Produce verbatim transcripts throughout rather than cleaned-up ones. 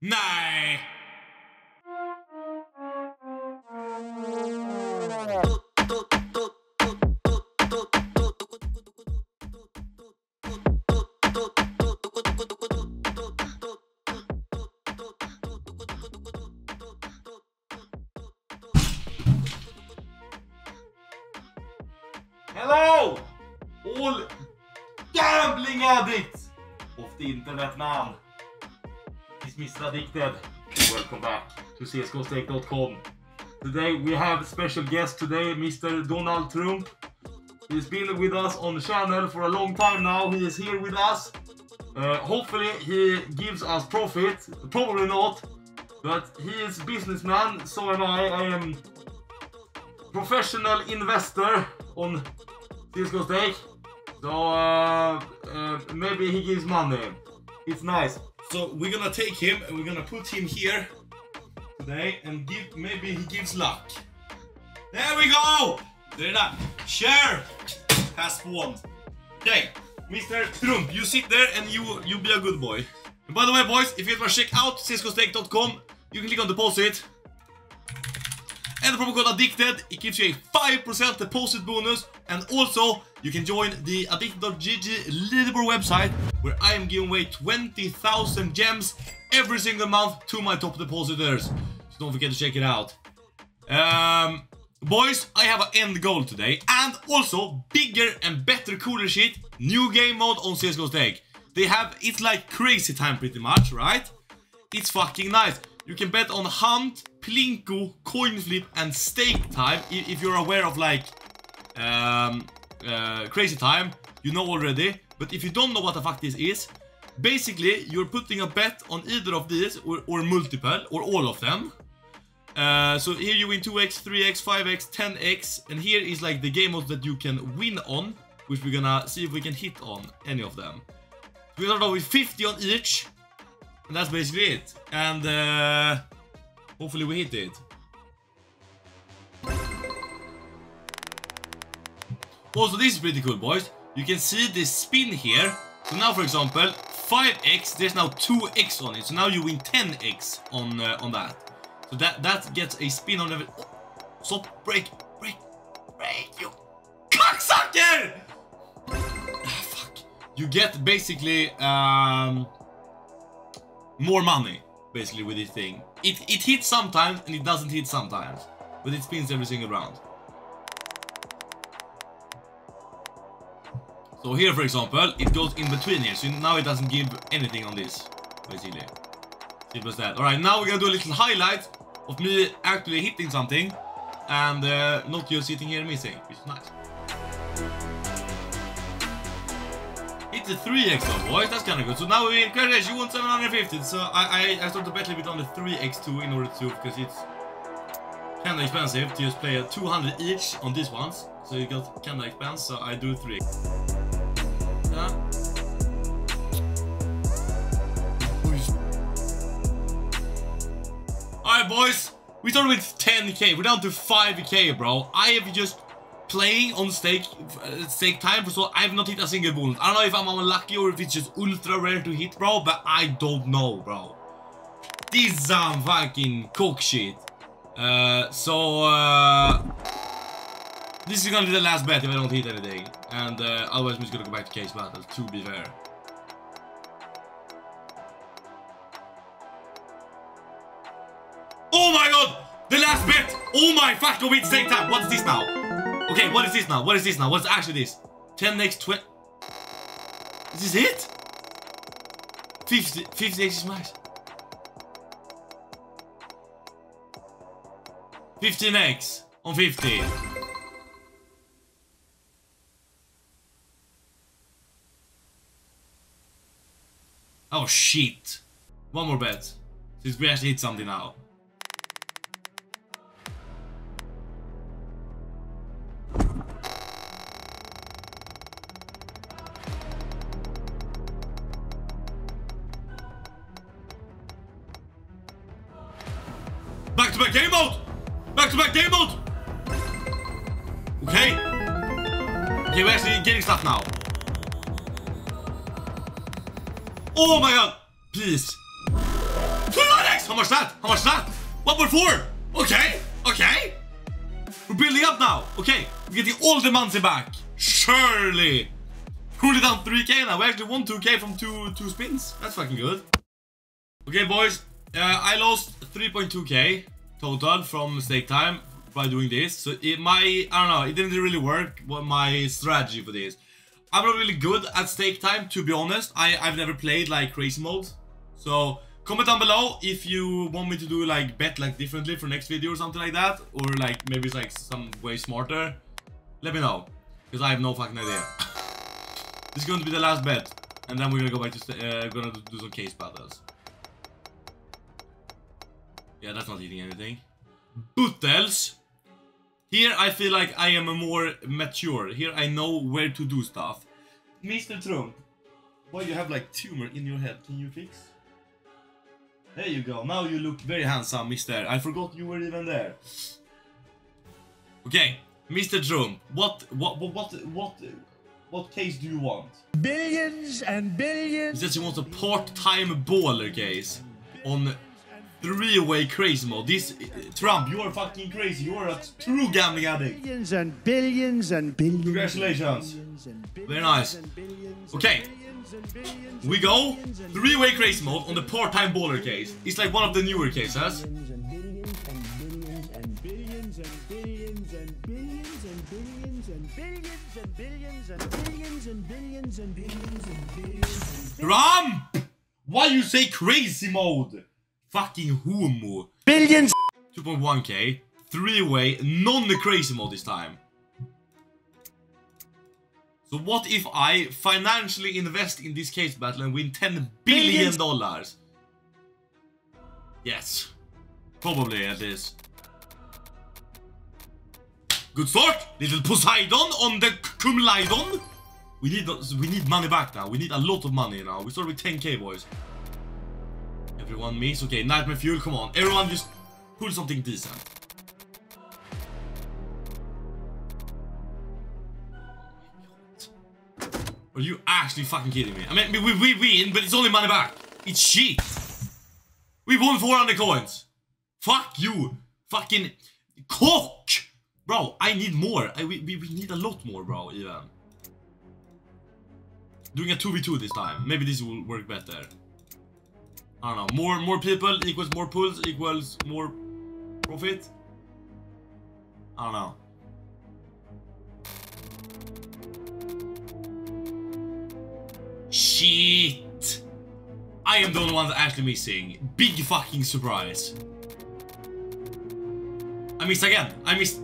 Nej! Hello! All gambling addicts of the internet now. Mister Addicted. Welcome back to C S Go stake dot com. Today we have a special guest today, Mister Donald Trump. He's been with us on the channel for a long time now. He is here with us. Uh, hopefully he gives us profit. Probably not. But he is a businessman. So am I. I am professional investor on C S Go stake. So uh, uh, maybe he gives money. It's nice. So we're gonna take him and we're gonna put him here today and give, maybe he gives luck. There we go! There it is. Share! Has won. Okay, Mister Trump, you sit there and you you be a good boy. And by the way, boys, if you want to check out C S Go stake dot com, you can click on deposit. And the promo code Addicted, it gives you a five percent deposit bonus. And also, you can join the addicted dot G G leaderboard website, where I am giving away twenty thousand gems every single month to my top depositors. So don't forget to check it out. Um, boys, I have an end goal today. And also, bigger and better, cooler shit. New game mode on C S Go stake. They have, it's like crazy time pretty much, right? It's fucking nice. You can bet on Hunt, Plinko, Coinflip, and Stake Time. If you're aware of like um, uh, Crazy Time, you know already. But if you don't know what the fuck this is, basically you're putting a bet on either of these or, or multiple or all of them. Uh, so here you win two X, three X, five X, ten X, and here is like the game mode that you can win on, which we're gonna see if we can hit on any of them. We start off with fifty on each. And that's basically it. And uh, hopefully we hit it. Also, this is pretty cool, boys. You can see this spin here. So now, for example, five X, there's now two X on it. So now you win ten X on uh, on that. So that that gets a spin on every... Oh, stop, break, break, break, you cocksucker! Ah, fuck. You get basically... Um, more money, basically, with this thing. It, it hits sometimes, and it doesn't hit sometimes. But it spins every single round. So here, for example, it goes in between here. So now it doesn't give anything on this, basically. Simple as that. Alright, now we're gonna do a little highlight of me actually hitting something. And uh, not just sitting here and missing, which is nice. It's a three X though, boys, that's kinda good. So now we win. Congratulations, you won seven hundred fifty. So I, I, I started to bet a little bit on the three X two in order to, because it's kinda expensive to just play a two hundred each on these ones. So it got kinda expensive, so I do three X. Yeah. Alright, boys, we started with ten K, we're down to five K, bro. I have just playing on stake, uh, stake time, so I've not hit a single bonus. I don't know if I'm unlucky or if it's just ultra rare to hit, bro, but I don't know, bro. This is some fucking cock shit. Uh, so, uh, this is gonna be the last bet if I don't hit anything. And uh, otherwise, I'm just gonna go back to case battle, to be fair. Oh my god! The last bet! Oh my fuck, go with stake time! What's this now? Okay, what is this now? What is this now? What's actually this? ten X, twenty... Is this it? fifty, fifty X is nice. fifteen X on fifty. Oh shit. One more bet. Since we actually hit something now. Back-to-back game mode! Back-to-back game mode! Okay. Okay, we're actually getting stuff now. Oh my god! Please. much that? How much that? one point four. Okay. Okay. We're building up now. Okay. We're getting all the money back. Surely. We're only down three K now. We actually won two K from two two spins. That's fucking good. Okay, boys. Uh, I lost three point two K total from stake time by doing this. So it, my I don't know. It didn't really work. What my strategy for this? I'm not really good at stake time, to be honest. I I've never played like crazy mode. So comment down below if you want me to do like bet like differently for next video or something like that, or like maybe it's like some way smarter. Let me know, because I have no fucking idea. This is going to be the last bet, and then we're gonna go back to uh, gonna do some case battles. Yeah, that's not eating anything. Bootels. Here I feel like I am more mature. Here I know where to do stuff. Mister Trump, why you have like tumor in your head? Can you fix? There you go. Now you look very handsome, Mister. I forgot you were even there. Okay, Mister Trump, what what what what what, what case do you want? Billions and billions. He says he wants a part-time baller case on three-way crazy mode. This uh, Trump, you are fucking crazy. You are a true gambling addict. Billions and billions and billions. Congratulations. Billions and billions. Very nice. Okay, we go three-way crazy mode on the part-time baller case. It's like one of the newer cases. Trump, why you say crazy mode? Fucking humo. Billions. two point one K. Three-way. Non-crazy mode this time. So what if I financially invest in this case battle and win ten billion dollars? Yes. Probably at least. Good start. Little Poseidon on the cum laidon. We need, we need money back now. We need a lot of money now. We start with ten K, boys. Everyone miss. Okay, Nightmare Fuel, come on. Everyone just pull something decent. Are you actually fucking kidding me? I mean, we, we win, but it's only money back. It's shit. We won four hundred coins. Fuck you. Fucking cock. Bro, I need more. I, we, we need a lot more, bro, even. Doing a two v two this time. Maybe this will work better. I don't know. More more people equals more pools equals more profit. I don't know. Shit! I am the only one that's actually missing. Big fucking surprise. I missed again. I missed.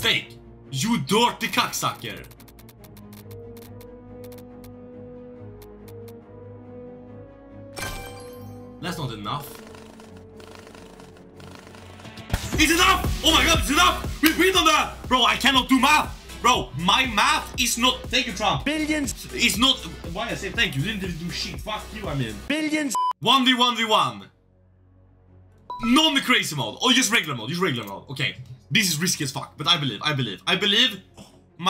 Fake. You dirty cocksucker. That's not enough. It's enough! Oh my god, it's enough! We beat on that! Bro, I cannot do math! Bro, my math is not... Thank you, Trump. Billions. It's not... Why I say thank you? You didn't do shit. Fuck you, I mean. Billions. one v one v one. Non-crazy mode. Oh, just regular mode. Just regular mode. Okay. This is risky as fuck. But I believe. I believe. I believe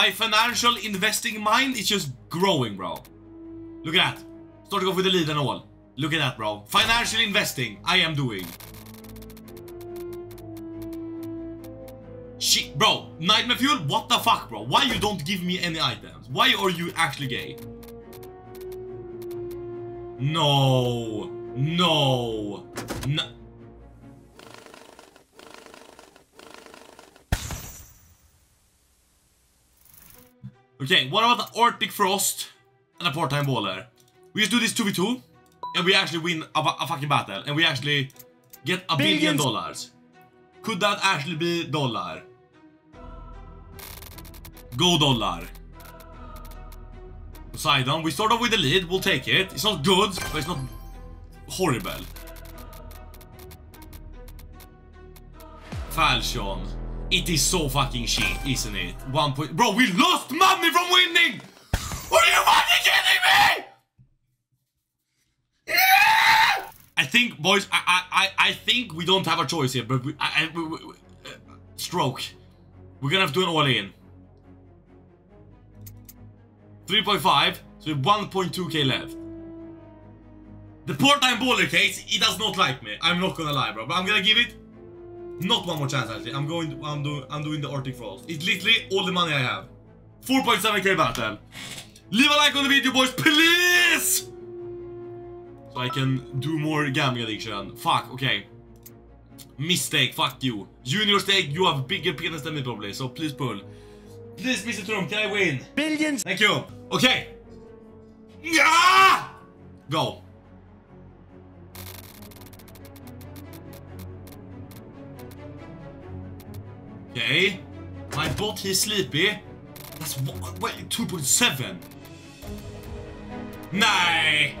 my financial investing mind is just growing, bro. Look at that. Starting off with the lead and all. Look at that, bro. Financial investing, I am doing. Shit, bro. Nightmare Fuel, what the fuck, bro? Why you don't give me any items? Why are you actually gay? No. No. No. Okay, what about the Arctic Frost and a part-time baller? We just do this two v two. And we actually win a, a fucking battle. And we actually get a billion dollars. Could that actually be dollar? Go dollar. Poseidon. We start off with the lead. We'll take it. It's not good, but it's not horrible. Falchion. It is so fucking shit, isn't it? One point. Bro, we lost money from winning! Are you fucking kidding me? I think, boys, I, I, I think we don't have a choice here, but we, I, I, we, we, uh, stroke. We're gonna have to do an all-in. three point five, so we have one point two K left. The part-time baller case, he does not like me. I'm not gonna lie, bro. But I'm gonna give it not one more chance. Actually, I'm going. To, I'm doing. I'm doing the Arctic Frost. It's literally all the money I have. four point seven K battle. Leave a like on the video, boys, please. So I can do more gambling addiction. Fuck. Okay. Mistake. Fuck you. Junior stake. You have bigger penis than me probably. So please pull. Please, Mister Trump. Can I win? Billions. Thank you. Okay. Yeah. Go. Okay, my bot, he's sleepy. That's what, two point seven. Nah,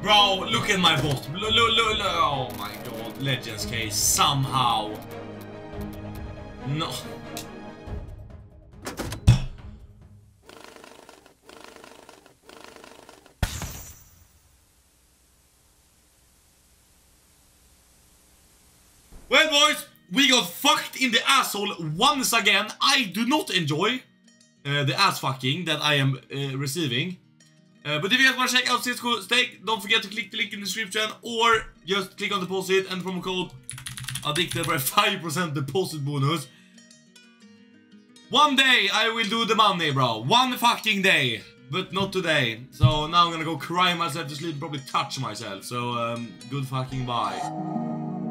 bro, look at my bot. Look, look, look, look. Oh my god, Legends case somehow. No. Well, boys. We got fucked in the asshole once again. I do not enjoy uh, the ass fucking that I am uh, receiving. Uh, but if you guys want to check out CSGOStake, don't forget to click the link in the description or just click on deposit and promo code addicted for a five percent deposit bonus. One day I will do the money, bro. One fucking day. But not today. So now I'm gonna go cry myself to sleep and probably touch myself. So um, good fucking bye.